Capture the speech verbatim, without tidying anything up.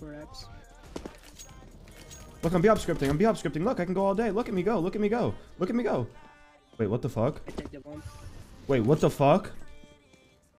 perhaps. Look, I'm bhop scripting. I'm bhop scripting. Look, I can go all day. Look at me go. Look at me go. Look at me go. Wait, what the fuck? I take the bomb. Wait, what the fuck?